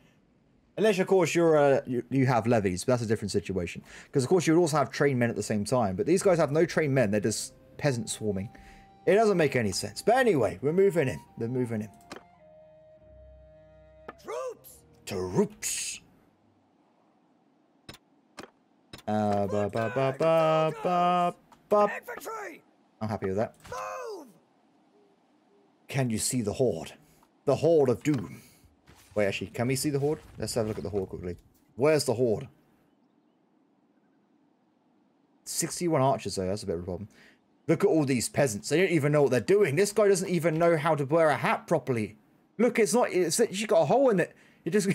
Unless, of course, you have levies, but that's a different situation. Because, of course, you would also have trained men at the same time. But these guys have no trained men. They're just peasants swarming. It doesn't make any sense. But anyway, we're moving in. They're moving in. Troops! Troops! Infantry! I'm happy with that. Move! Can you see the horde? The horde of doom. Wait, actually, can we see the horde? Let's have a look at the horde quickly. Where's the horde? 61 archers, though. That's a bit of a problem. Look at all these peasants. They don't even know what they're doing. This guy doesn't even know how to wear a hat properly. Look, it's not... It's literally got a hole in it. It just...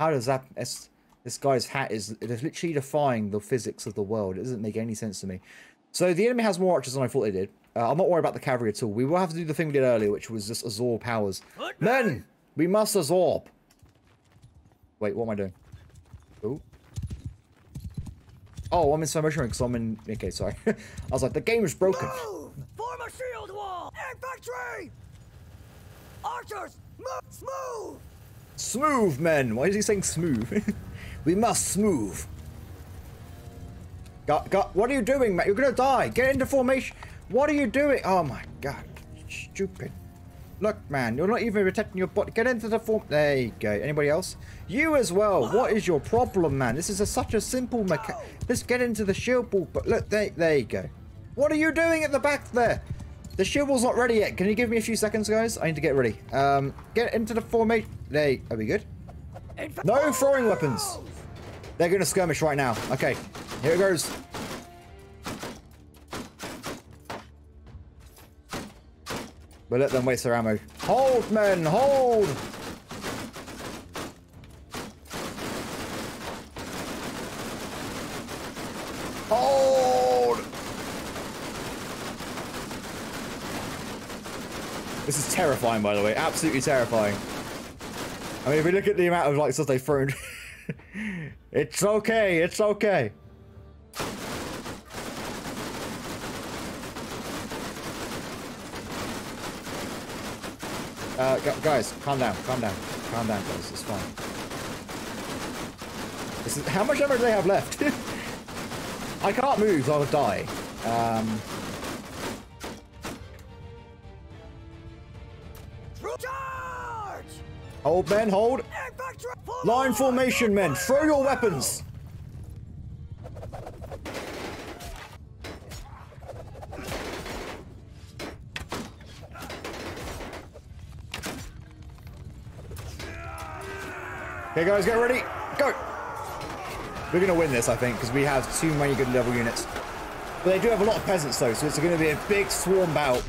How does that... This guy's hat is literally defying the physics of the world. It doesn't make any sense to me. So the enemy has more archers than I thought they did. I'm not worried about the cavalry at all. We will have to do the thing we did earlier, which was just absorb powers. Men, we must absorb. Wait, what am I doing? Oh. Oh, I'm in slow motion because I'm in... Okay, sorry. I was like, the game is broken. Move! Form a shield wall! Infantry! Archers! Move! Smooth! Smooth, men! Why is he saying smooth? We must smooth. God, what are you doing, mate? You're gonna die. Get into formation. What are you doing? Oh my god. Stupid. Look, man, you're not even protecting your body. Get into the form. There you go. Anybody else? You as well. Whoa. What is your problem, man? This is such a simple mechanic. Let's get into the shield ball. But look, there you go. What are you doing at the back there? The shield wall's not ready yet. Can you give me a few seconds, guys? I need to get ready. Get into the formation. There. Are we good? No throwing weapons. They're gonna skirmish right now. Okay. Here it goes. We'll let them waste their ammo. Hold, men, hold! Hold! This is terrifying, by the way. Absolutely terrifying. I mean, if we look at the amount of, like, stuff they've thrown... It's okay, it's okay. Guys, calm down, guys. It's fine. This is how much ammo do they have left? I can't move. I'll die. Charge! Hold, men, hold. Line formation, men. Throw your weapons. Okay, guys, get ready. Go! We're going to win this, I think, because we have too many good level units. But they do have a lot of peasants, though, so it's going to be a big swarm battle.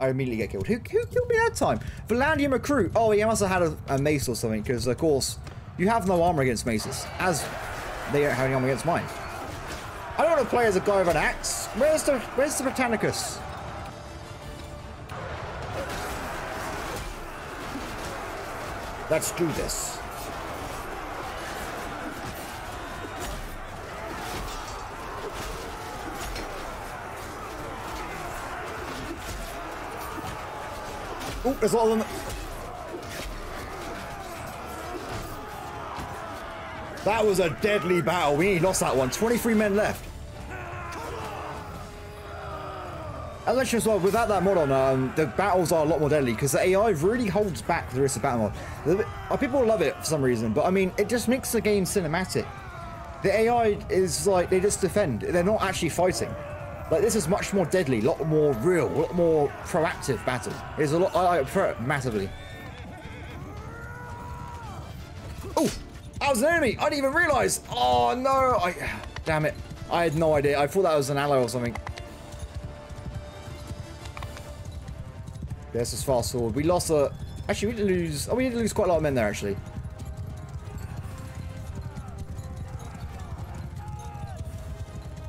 I immediately get killed. Who killed me that time? Valandia recruit. Oh, he must have had a mace or something, because, of course, you have no armor against maces, as they don't have any armor against mine. I don't want to play as a guy with an axe. Where's the Britannicus? Let's do this. Oh, there's a lot of them. That was a deadly battle. We nearly lost that one. 23 men left. And let's just, well, without that mod on, the battles are a lot more deadly because the AI really holds back the risk of battle mod. People love it for some reason, but I mean, it just makes the game cinematic. The AI is like, they just defend. They're not actually fighting. Like, this is much more deadly, a lot more real, a lot more proactive battle. It's a lot, I prefer it massively. Oh! That was an enemy. I didn't even realize. Oh, no. Damn it. I had no idea. I thought that was an ally or something. Let's just fast forward. We lost a... Actually, we did lose... Oh, we did lose quite a lot of men there, actually.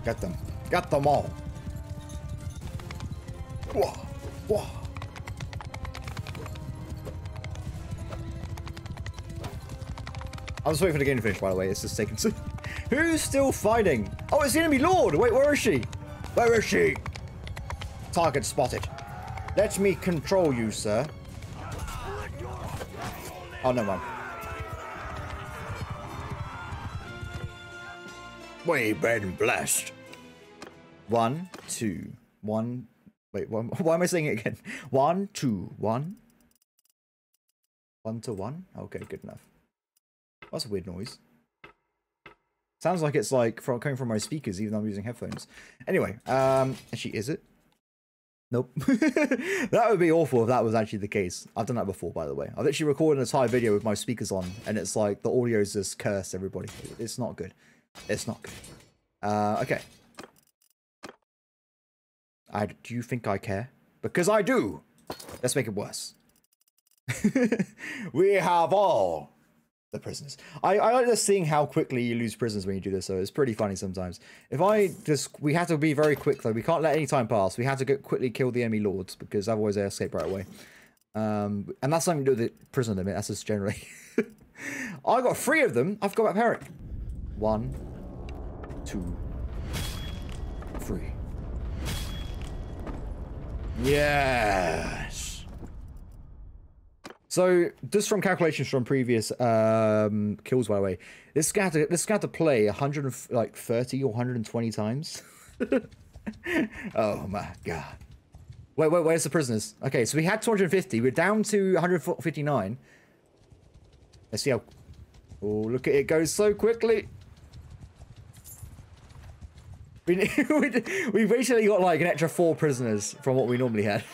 Get them. Get them all. Whoa. Whoa. I was waiting for the game to finish, by the way. It's just taking two. Who's still fighting? Oh, it's the enemy lord. Wait, where is she? Where is she? Target spotted. Let me control you, sir. Oh, never mind. We've been blessed. One, two, one. Wait, one. Why am I saying it again? 1, 2, 1. 1 to 1. Okay, good enough. That's a weird noise. Sounds like it's like from, coming from my speakers, even though I'm using headphones. Anyway, actually, is it? Nope. That would be awful if that was actually the case. I've done that before, by the way. I've actually recorded an entire video with my speakers on, and it's like the audio is just cursed, everybody. It's not good. It's not good. Okay. Do you think I care? Because I do! Let's make it worse. We have all... the prisoners. I like just seeing how quickly you lose prisoners when you do this, so it's pretty funny sometimes. If I just... We have to be very quick, though. We can't let any time pass. We have to quickly kill the enemy lords, because otherwise they escape right away. And that's something to do with the prisoner limit. That's just generally... I got 3 of them. I've got my parrot. 1, 2, 3. Yes! So, just from calculations from previous kills, by the way, this guy had to play 130 or 120 times. Oh my god. Wait, wait, where's the prisoners? Okay, so we had 250. We're down to 159. Let's see how... Oh, look at it. It goes so quickly. We basically got like an extra 4 prisoners from what we normally had.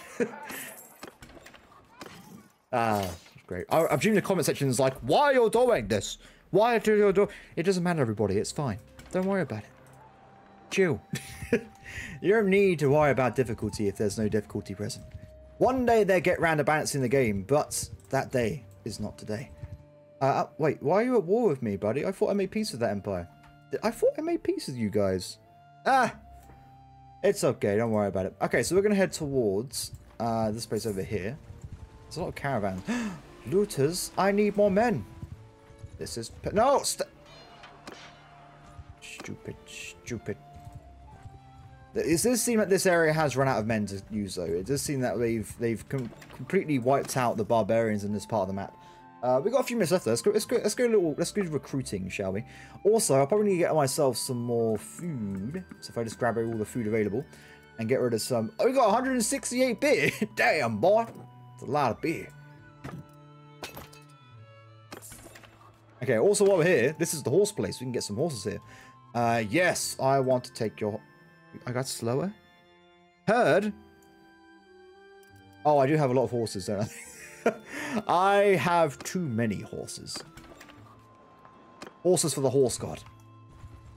Ah, great. I presume the comment section is like, why are you doing this? Why are you doing... It doesn't matter, everybody. It's fine. Don't worry about it. Chill. You don't need to worry about difficulty if there's no difficulty present. One day they'll get round to balancing the game, but that day is not today. Wait, why are you at war with me, buddy? I thought I made peace with that empire. I thought I made peace with you guys. Ah! It's okay. Don't worry about it. Okay, so we're going to head towards this place over here. There's a lot of caravans. Looters, I need more men. This is... No! Stupid, stupid. It does seem that this area has run out of men to use, though. It does seem that they've completely wiped out the barbarians in this part of the map. We've got a few minutes left, though. Let's go recruiting, shall we? Also, I'll probably need to get myself some more food. So if I just grab all the food available and get rid of some... Oh, we got 168 beer! Damn, boy! A lot of beer. Okay, also while we're here, this is the horse place. We can get some horses here. Yes, I want to take your... I got slower? Herd? Oh, I do have a lot of horses, don't I? I have too many horses. Horses for the horse god.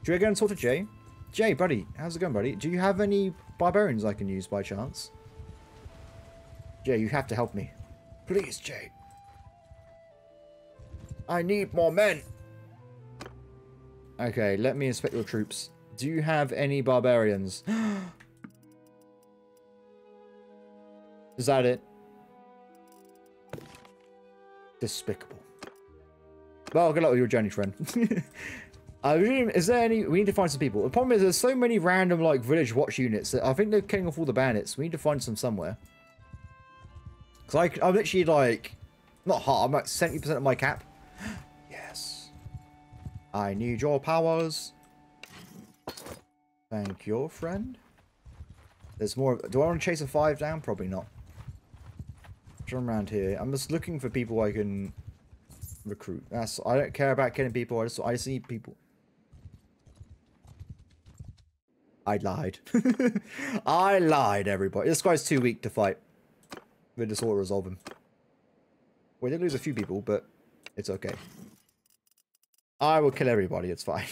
Do you go and talk to Jay? Jay, buddy. How's it going, buddy? Do you have any barbarians I can use by chance? Jay, you have to help me. Please, Jay. I need more men. Okay, let me inspect your troops. Do you have any barbarians? Is that it? Despicable. Well, good luck with your journey, friend. Is there any... We need to find some people. The problem is there's so many random, like, village watch units that I think they're killing off all the bandits. We need to find some somewhere. Because I'm literally like, not hard, I'm like 70% of my cap. Yes. I need your powers. Thank you, friend. There's more. Do I want to chase a 5 down? Probably not. Turn around here. I'm just looking for people I can recruit. That's... I don't care about killing people. I just need people. I lied. I lied, everybody. This guy's too weak to fight. We'll just auto-resolve him. We did lose a few people, but it's okay. I will kill everybody, it's fine.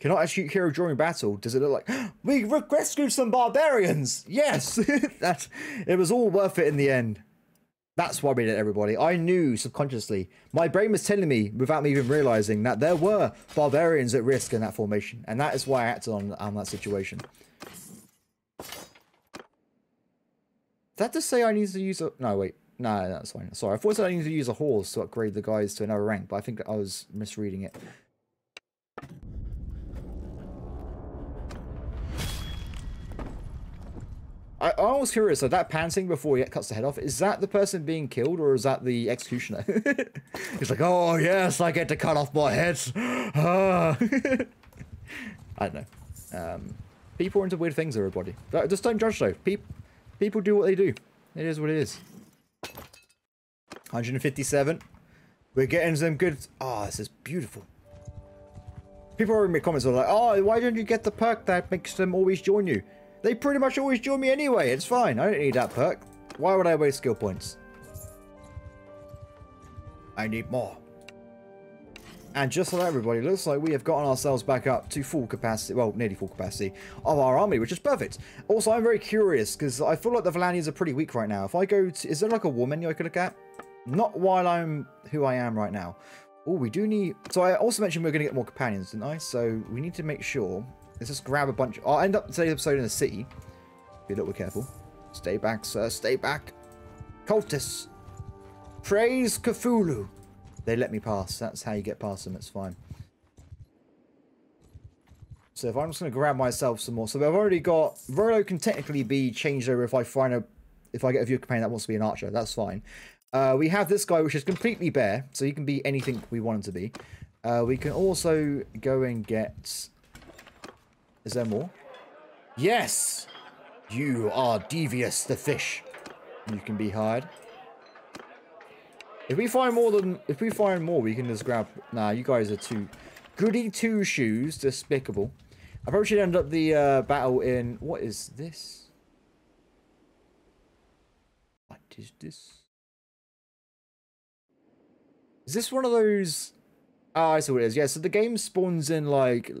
Cannot execute hero during battle. Does it look like we rescued some barbarians? Yes! That it was all worth it in the end. That's why we did it, everybody. I knew subconsciously. My brain was telling me without me even realizing that there were barbarians at risk in that formation. And that is why I acted on that situation. Is that to say I need to use a... No, wait. No, that's fine. Sorry, I thought I needed to use a horse to upgrade the guys to another rank, but I think I was misreading it. I was curious, so that panting before he cuts the head off, is that the person being killed or is that the executioner? He's like, oh yes, I get to cut off my heads. Ah. I don't know. People are into weird things, everybody. Just don't judge though. People do what they do. It is what it is. 157. We're getting some good... Oh, this is beautiful. People are in my comments are like, oh, why don't you get the perk that makes them always join you? They pretty much always join me anyway. It's fine. I don't need that perk. Why would I waste skill points? I need more. And just like everybody, looks like we have gotten ourselves back up to full capacity, well, nearly full capacity, of our army, which is perfect. Also, I'm very curious, because I feel like the Valanians are pretty weak right now. If I go to... Is there like a war menu I could look at? Not while I'm who I am right now. Oh, we do need... So I also mentioned we were going to get more companions, didn't I? So we need to make sure... Let's just grab a bunch... I'll end up today's episode in the city. Be a little careful. Stay back, sir. Stay back. Cultists. Praise Cthulhu. They let me pass. That's how you get past them. It's fine. So if I'm just going to grab myself some more. So I've already got... Rolo can technically be changed over if I find a... If I get a view companion that wants to be an archer. That's fine. We have this guy, which is completely bare. So he can be anything we want him to be. We can also go and get... Is there more? Yes! You are Devious the Fish. You can be hired. If we find more than... If we find more, we can just grab... Nah, you guys are too... Goody two-shoes. Despicable. I probably should end up the battle in... What is this? What is this? Is this one of those... Oh, I see what it is. Yeah, so the game spawns in, like,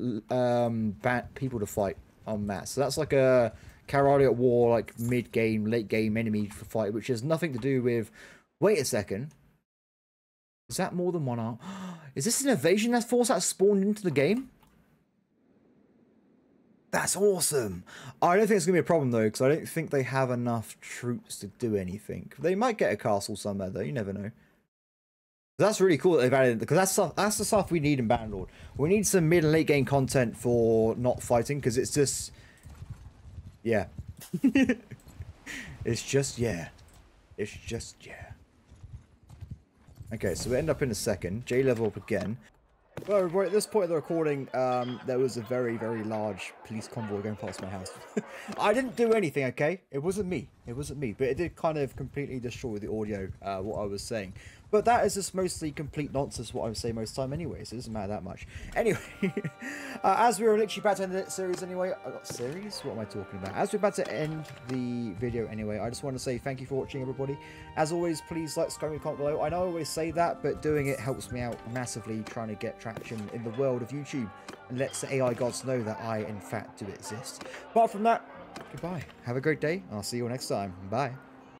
bat people to fight en masse. So that's like a Calradia at War, like, mid-game, late-game enemy for fight, which has nothing to do with... Wait a second. Is that more than one arm? Is this an evasion force that spawned into the game? That's awesome. I don't think it's going to be a problem, though, because I don't think they have enough troops to do anything. They might get a castle somewhere, though. You never know. That's really cool that they've added, because that's the stuff we need in Bannerlord. We need some mid and late game content for not fighting, because it's just, yeah. It's just, yeah. It's just, yeah. Okay, so we end up in a second. J level up again. Well, at this point of the recording, there was a very, very large police convoy going past my house. I didn't do anything, okay? It wasn't me. It wasn't me. But it did kind of completely destroy the audio, what I was saying. But that is just mostly complete nonsense, what I would say most of the time anyway, so it doesn't matter that much. Anyway, as we were literally about to end the series anyway... Series? What am I talking about? As we're about to end the video anyway, I just want to say thank you for watching, everybody. As always, please like, subscribe, and comment below. I know I always say that, but doing it helps me out massively trying to get traction in the world of YouTube. And lets the AI gods know that I, in fact, do exist. Apart from that, goodbye. Have a great day, and I'll see you all next time. Bye.